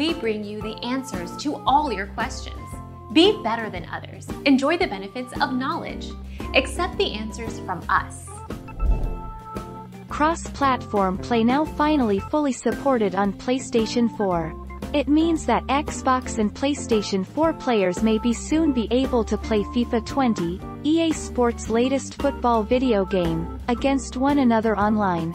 we bring you the answers to all your questions. Be better than others. Enjoy the benefits of knowledge. Accept the answers from us. Cross-platform play now finally fully supported on PlayStation 4. It means that Xbox and PlayStation 4 players may soon be able to play FIFA 20, EA Sports' latest football video game, against one another online.